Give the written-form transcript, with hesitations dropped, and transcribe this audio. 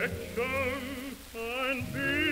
affection and be